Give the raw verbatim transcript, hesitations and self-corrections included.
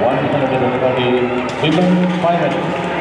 one hundred twenty women finalists.